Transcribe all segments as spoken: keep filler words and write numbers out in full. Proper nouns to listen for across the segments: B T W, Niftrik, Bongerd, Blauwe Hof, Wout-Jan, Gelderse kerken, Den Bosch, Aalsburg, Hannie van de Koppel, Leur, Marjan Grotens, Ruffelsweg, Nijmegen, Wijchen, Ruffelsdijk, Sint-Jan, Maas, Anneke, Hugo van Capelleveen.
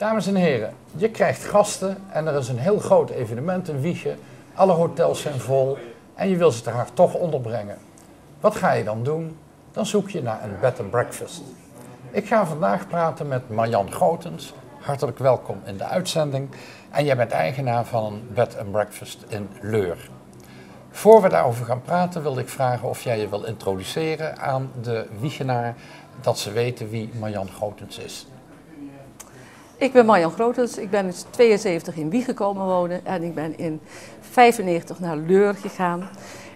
Dames en heren, je krijgt gasten en er is een heel groot evenement in Wijchen. Alle hotels zijn vol en je wil ze te hard toch onderbrengen. Wat ga je dan doen? Dan zoek je naar een bed and breakfast. Ik ga vandaag praten met Marjan Grotens. Hartelijk welkom in de uitzending. En jij bent eigenaar van een bed and breakfast in Leur. Voor we daarover gaan praten wilde ik vragen of jij je wil introduceren aan de Wijchenaar, dat ze weten wie Marjan Grotens is. Ik ben Marjan Grotens, ik ben in tweeënzeventig in Wijchen komen wonen en ik ben in vijfennegentig naar Leur gegaan.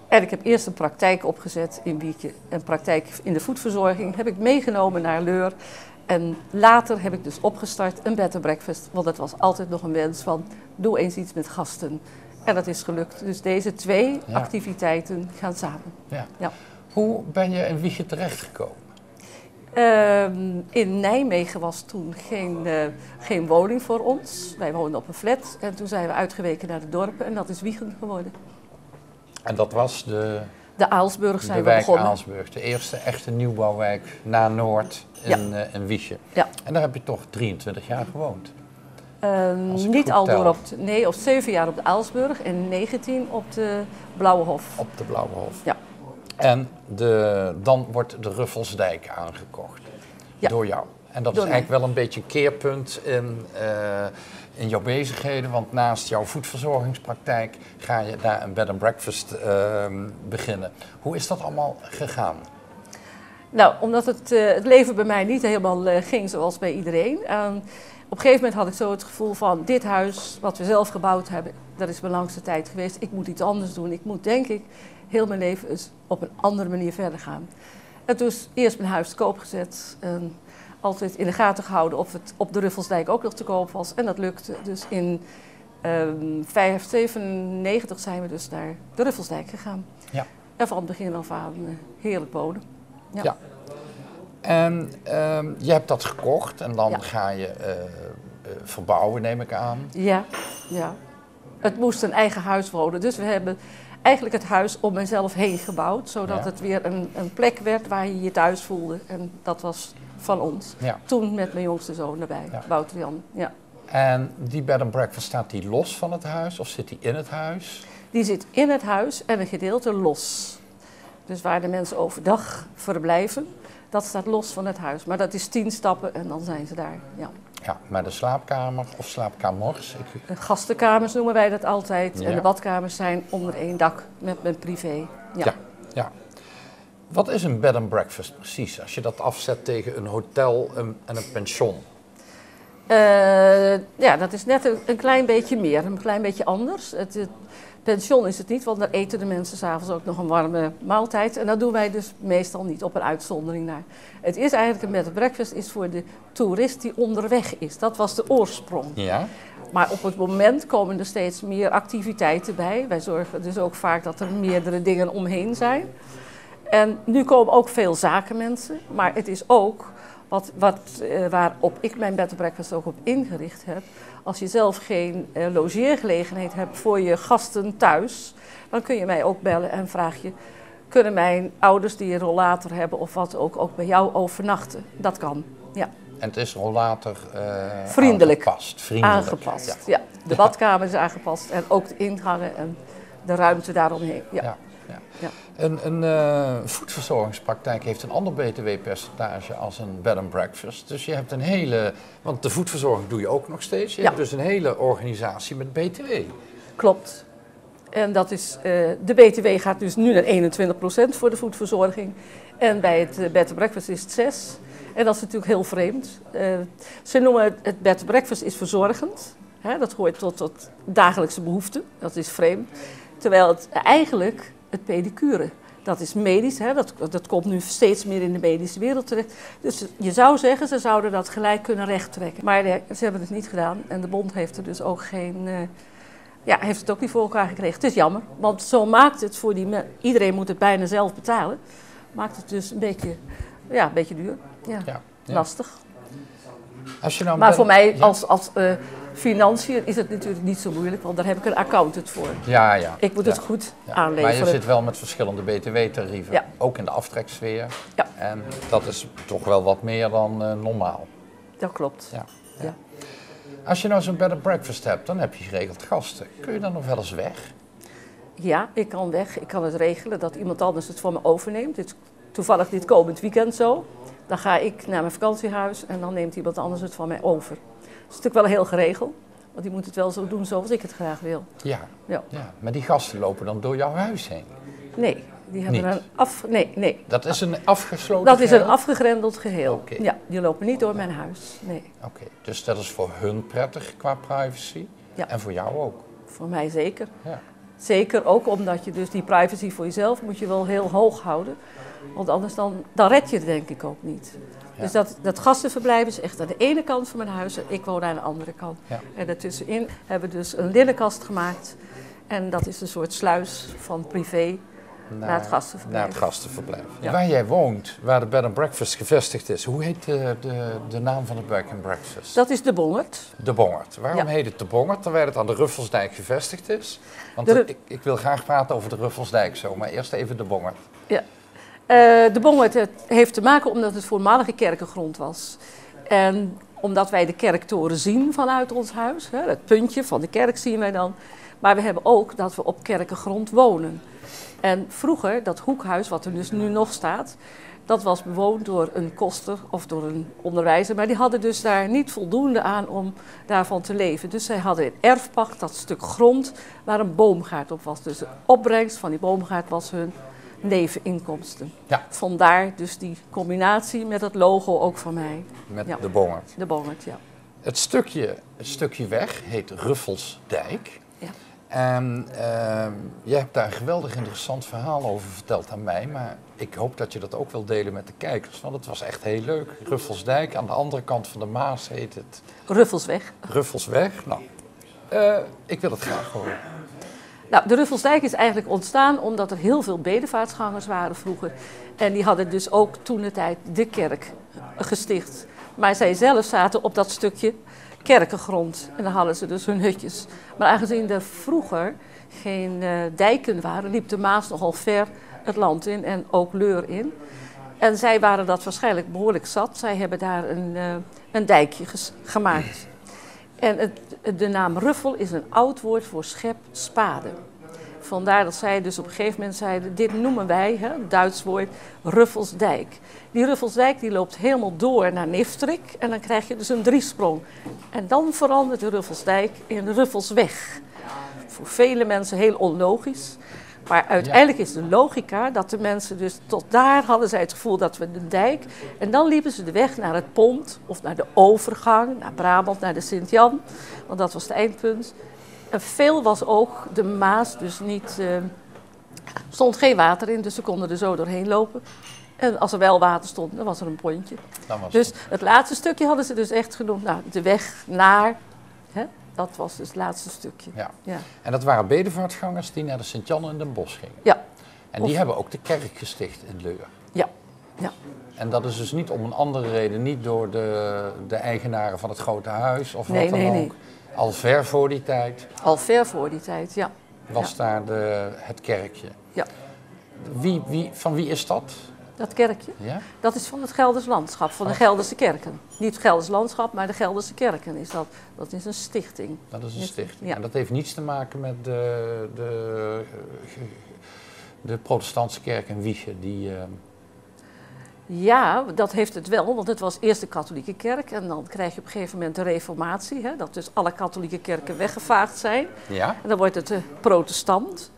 En ik heb eerst een praktijk opgezet in Wijchen, een praktijk in de voedverzorging heb ik meegenomen naar Leur. En later heb ik dus opgestart een bed and breakfast, want dat was altijd nog een wens van doe eens iets met gasten. En dat is gelukt, dus deze twee ja. activiteiten gaan samen. Ja. Ja. Hoe ben je in Wijchen terechtgekomen? Uh, in Nijmegen was toen geen, uh, geen woning voor ons. Wij woonden op een flat en toen zijn we uitgeweken naar de dorpen en dat is Wijchen geworden. En dat was de... De Aalsburg zijn de we wijk begonnen. Aalsburg, de eerste echte nieuwbouwwijk na Noord in, ja. uh, in Wijchen. Ja. En daar heb je toch drieëntwintig jaar gewoond? Uh, niet al door op, de, nee, op zeven jaar op de Aalsburg en negentien op de Blauwe Hof. Op de Blauwe Hof. Ja. En de, dan wordt de Ruffelsdijk aangekocht ja. door jou. En dat door is eigenlijk mij. wel een beetje een keerpunt in, uh, in jouw bezigheden. Want naast jouw voedverzorgingspraktijk ga je daar een bed and breakfast uh, beginnen. Hoe is dat allemaal gegaan? Nou, omdat het, uh, het leven bij mij niet helemaal uh, ging zoals bij iedereen. Uh, op een gegeven moment had ik zo het gevoel van dit huis wat we zelf gebouwd hebben, dat is mijn langste tijd geweest. Ik moet iets anders doen. Ik moet denk ik heel mijn leven is op een andere manier verder gaan. En toen is eerst mijn huis te koop gezet. En altijd in de gaten gehouden of het op de Ruffelsdijk ook nog te koop was. En dat lukte. Dus in vijfennegentig zijn we dus naar de Ruffelsdijk gegaan. Ja. En van het begin af aan uh, heerlijk wonen. Ja. ja. En um, je hebt dat gekocht en dan ja. ga je uh, uh, verbouwen, neem ik aan. Ja, ja. Het moest een eigen huis worden. Dus we hebben eigenlijk het huis om mezelf heen gebouwd, zodat ja. het weer een, een plek werd waar je je thuis voelde. En dat was van ons. Ja. Toen met mijn jongste zoon erbij, ja. Wout-Jan. Ja. En die bed and breakfast, staat die los van het huis of zit die in het huis? Die zit in het huis en een gedeelte los. Dus waar de mensen overdag verblijven, dat staat los van het huis. Maar dat is tien stappen en dan zijn ze daar. Ja. Ja, maar de slaapkamer of slaapkamers? Ik... Gastenkamers noemen wij dat altijd. Ja. En de badkamers zijn onder één dak met mijn privé. Ja. Ja, ja. Wat is een bed and breakfast precies? Als je dat afzet tegen een hotel en een pension. Uh, ja, dat is net een, een klein beetje meer, een klein beetje anders. Het, het pension is het niet, want daar eten de mensen 's avonds ook nog een warme maaltijd. En dat doen wij dus meestal niet, op een uitzondering naar. Het is eigenlijk een bed and breakfast is voor de toerist die onderweg is. Dat was de oorsprong. Ja. Maar op het moment komen er steeds meer activiteiten bij. Wij zorgen dus ook vaak dat er meerdere dingen omheen zijn. En nu komen ook veel zakenmensen, maar het is ook... Wat, wat, uh, waarop ik mijn bed and breakfast ook op ingericht heb. Als je zelf geen uh, logeergelegenheid hebt voor je gasten thuis, dan kun je mij ook bellen en vraag je, kunnen mijn ouders die een rollator hebben of wat ook, ook bij jou overnachten? Dat kan, ja. En het is rollator uh, vriendelijk. Aangepast. Vriendelijk. Aangepast, ja. ja. De badkamer is aangepast en ook de ingangen en de ruimte daaromheen, ja. ja. Ja. Ja. Een, een uh, voedverzorgingspraktijk heeft een ander B T W-percentage als een bed and breakfast. Dus je hebt een hele, want de voedverzorging doe je ook nog steeds. Je ja. hebt dus een hele organisatie met B T W. Klopt. En dat is, uh, de B T W gaat dus nu naar eenentwintig procent voor de voedverzorging. En bij het uh, bed and breakfast is het zes procent. En dat is natuurlijk heel vreemd. Uh, ze noemen het, het bed and breakfast is verzorgend. Hè, dat hoort tot, tot dagelijkse behoeften. Dat is vreemd. Terwijl het eigenlijk... Het pedicure, dat is medisch, hè? Dat, dat komt nu steeds meer in de medische wereld terecht. Dus je zou zeggen, ze zouden dat gelijk kunnen rechttrekken. Maar nee, ze hebben het niet gedaan en de bond heeft er dus ook geen, uh, ja, heeft het ook niet voor elkaar gekregen. Het is jammer, want zo maakt het voor die mensen, iedereen moet het bijna zelf betalen, maakt het dus een beetje, ja, een beetje duur, ja, ja, ja. lastig. Als je nou maar bent, voor mij ja. als... als uh, Financiën is het natuurlijk niet zo moeilijk, want daar heb ik een accountant voor. Ja, ja. Ik moet ja. het goed ja. aanleveren. Maar je zit wel met verschillende B T W-tarieven, ja. ook in de aftreksfeer. Ja. En dat is toch wel wat meer dan uh, normaal. Dat klopt. Ja. Ja. Ja. Als je nou zo'n bed and breakfast hebt, dan heb je geregeld gasten. Kun je dan nog wel eens weg? Ja, ik kan weg. Ik kan het regelen dat iemand anders het voor me overneemt. Dit, toevallig dit komend weekend zo. Dan ga ik naar mijn vakantiehuis en dan neemt iemand anders het van mij over. Dat is natuurlijk wel heel geregeld. Want die moet het wel zo doen zoals ik het graag wil. Ja, ja. ja. Maar die gasten lopen dan door jouw huis heen? Nee, die hebben niet. een af... Nee, nee. Dat is een afgesloten Dat geheel? is een afgegrendeld geheel. Okay. Ja, die lopen niet door oh, nou. mijn huis, nee. Oké, okay. Dus dat is voor hun prettig qua privacy? Ja. En voor jou ook? Voor mij zeker. Ja. Zeker ook omdat je dus die privacy voor jezelf moet je wel heel hoog houden. Want anders dan, dan red je het denk ik ook niet. Ja. Dus dat, dat gastenverblijf is echt aan de ene kant van mijn huis en ik woon aan de andere kant. Ja. En daartussenin hebben we dus een linnenkast gemaakt. En dat is een soort sluis van privé naar, naar het gastenverblijf. Naar het gastenverblijf. Ja. Waar jij woont, waar de bed and breakfast gevestigd is, hoe heet de, de, de naam van de bed and breakfast? Dat is de Bongerd. De Bongerd. Waarom ja. heet het de Bongerd, terwijl het aan de Ruffelsdijk gevestigd is? Want de... ik, ik wil graag praten over de Ruffelsdijk zo, maar eerst even de Bongerd. Ja. Uh, de Bongerd heeft te maken omdat het voormalige kerkengrond was. En omdat wij de kerktoren zien vanuit ons huis, hè, het puntje van de kerk zien wij dan. Maar we hebben ook dat we op kerkengrond wonen. En vroeger, dat hoekhuis wat er dus nu nog staat, dat was bewoond door een koster of door een onderwijzer. Maar die hadden dus daar niet voldoende aan om daarvan te leven. Dus zij hadden in erfpacht dat stuk grond waar een boomgaard op was. Dus de opbrengst van die boomgaard was hun... neveninkomsten. Ja. Vandaar dus die combinatie met het logo ook van mij. Met ja. de Bongerd. De Bongerd, ja. Het stukje, het stukje weg heet Ruffelsdijk. Ja. En uh, jij hebt daar een geweldig interessant verhaal over verteld aan mij. Maar ik hoop dat je dat ook wilt delen met de kijkers. Want het was echt heel leuk. Ruffelsdijk, aan de andere kant van de Maas heet het... Ruffelsweg. Ruffelsweg. Nou, uh, ik wil het graag horen. Nou, de Ruffelsdijk is eigenlijk ontstaan omdat er heel veel bedevaartsgangers waren vroeger. En die hadden dus ook toentertijd de kerk gesticht. Maar zij zelf zaten op dat stukje kerkengrond. En dan hadden ze dus hun hutjes. Maar aangezien er vroeger geen uh, dijken waren, liep de Maas nogal ver het land in en ook Leur in. En zij waren dat waarschijnlijk behoorlijk zat. Zij hebben daar een, uh, een dijkje gemaakt. En het, de naam ruffel is een oud woord voor schep, spade. Vandaar dat zij dus op een gegeven moment zeiden, dit noemen wij, hè, Duits woord, Ruffelsdijk. Die Ruffelsdijk die loopt helemaal door naar Niftrik en dan krijg je dus een driesprong. En dan verandert de Ruffelsdijk in de Ruffelsweg. Voor vele mensen heel onlogisch. Maar uiteindelijk is de logica dat de mensen dus tot daar hadden zij het gevoel dat we de dijk... En dan liepen ze de weg naar het pont of naar de overgang, naar Brabant, naar de Sint-Jan. Want dat was het eindpunt. En veel was ook de Maas, dus niet... Er uh, stond geen water in, dus ze konden er zo doorheen lopen. En als er wel water stond, dan was er een pontje. Dus het laatste stukje hadden ze dus echt genoemd, nou, de weg naar... Hè? Dat was dus het laatste stukje. Ja. Ja. En dat waren bedevaartgangers die naar de Sint-Jan en Den Bosch gingen. Ja. En die of... hebben ook de kerk gesticht in Leur. Ja. Ja. En dat is dus niet om een andere reden, niet door de, de eigenaren van het grote huis of nee, wat dan nee, ook. Nee. Al ver voor die tijd. Al ver voor die tijd, ja. Was ja. daar de, het kerkje. Ja. Wie, wie, van wie is dat? Dat kerkje? Ja? Dat is van het Gelders landschap, van de Gelderse kerken. Niet het Gelders landschap, maar de Gelderse kerken is dat. Dat is een stichting. Dat is een stichting. Ja. En dat heeft niets te maken met de, de, de protestantse kerk in Wijchen. Die, uh... Ja, dat heeft het wel, want het was eerst de katholieke kerk. En dan krijg je op een gegeven moment de reformatie. Hè, dat dus alle katholieke kerken weggevaagd zijn. Ja? En dan wordt het de protestant.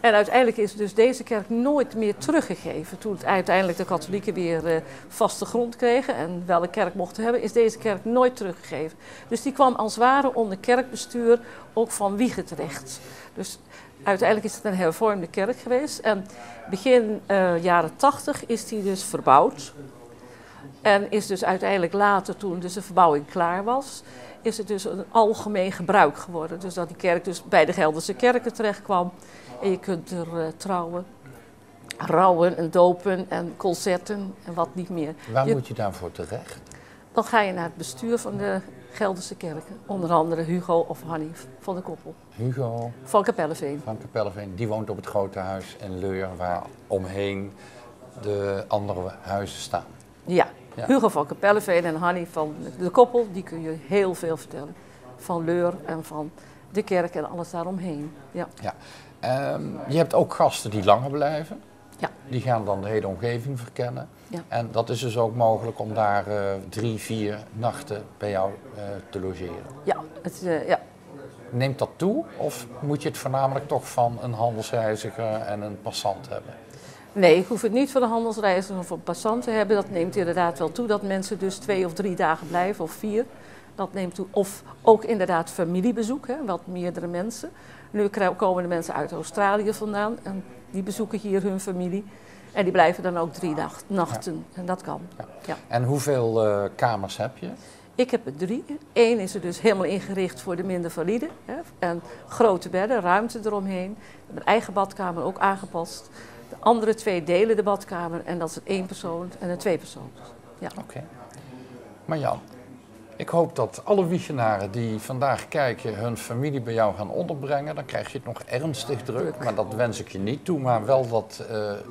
En uiteindelijk is dus deze kerk nooit meer teruggegeven. Toen het uiteindelijk de katholieken weer uh, vaste grond kregen en wel een kerk mochten hebben, is deze kerk nooit teruggegeven. Dus die kwam als ware onder kerkbestuur ook van Wijchen terecht. Dus uiteindelijk is het een hervormde kerk geweest. En begin uh, jaren tachtig is die dus verbouwd. En is dus uiteindelijk later, toen dus de verbouwing klaar was, is het dus een algemeen gebruik geworden. Dus dat die kerk dus bij de Gelderse kerken terecht kwam. En je kunt er uh, trouwen, rouwen en dopen en concerten en wat niet meer. Waar je, moet je daarvoor terecht? Dan ga je naar het bestuur van de Gelderse kerken. Onder andere Hugo of Hannie van de Koppel. Hugo. Van Capelleveen. Van Capelleveen. Die woont op het grote huis in Leur, waar omheen de andere huizen staan. Ja, ja. Hugo van Capelleveen en Hannie van de Koppel, die kun je heel veel vertellen. van Leur en van de kerk en alles daaromheen. Ja. Ja. Um, je hebt ook gasten die langer blijven. Ja. Die gaan dan de hele omgeving verkennen. Ja. En dat is dus ook mogelijk om daar uh, drie, vier nachten bij jou uh, te logeren. Ja, het, uh, ja. Neemt dat toe of moet je het voornamelijk toch van een handelsreiziger en een passant hebben? Nee, ik hoef het niet van een handelsreiziger of een passant te hebben. Dat neemt inderdaad wel toe dat mensen dus twee of drie dagen blijven of vier. Dat neemt toe. Of ook inderdaad familiebezoek, hè, wat meerdere mensen. Nu komen de mensen uit Australië vandaan en die bezoeken hier hun familie. En die blijven dan ook drie nacht, nachten. Ja. En dat kan. Ja. Ja. En hoeveel uh, kamers heb je? Ik heb er drie. Eén is er dus helemaal ingericht voor de minder valide. Hè, en grote bedden, ruimte eromheen. Mijn eigen badkamer ook aangepast. De andere twee delen de badkamer. En dat is een één persoon en een twee persoon. Ja. Oké. Okay. Marjan, ik hoop dat alle Wijchenaren die vandaag kijken hun familie bij jou gaan onderbrengen. Dan krijg je het nog ernstig druk. Maar dat wens ik je niet toe. Maar wel dat uh,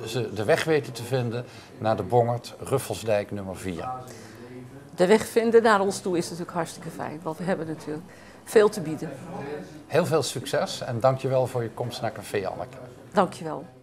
ze de weg weten te vinden naar de Bongerd, Ruffelsdijk nummer vier. De weg vinden naar ons toe is natuurlijk hartstikke fijn. Want we hebben natuurlijk veel te bieden. Heel veel succes en dankjewel voor je komst naar Café Anneke. Dankjewel.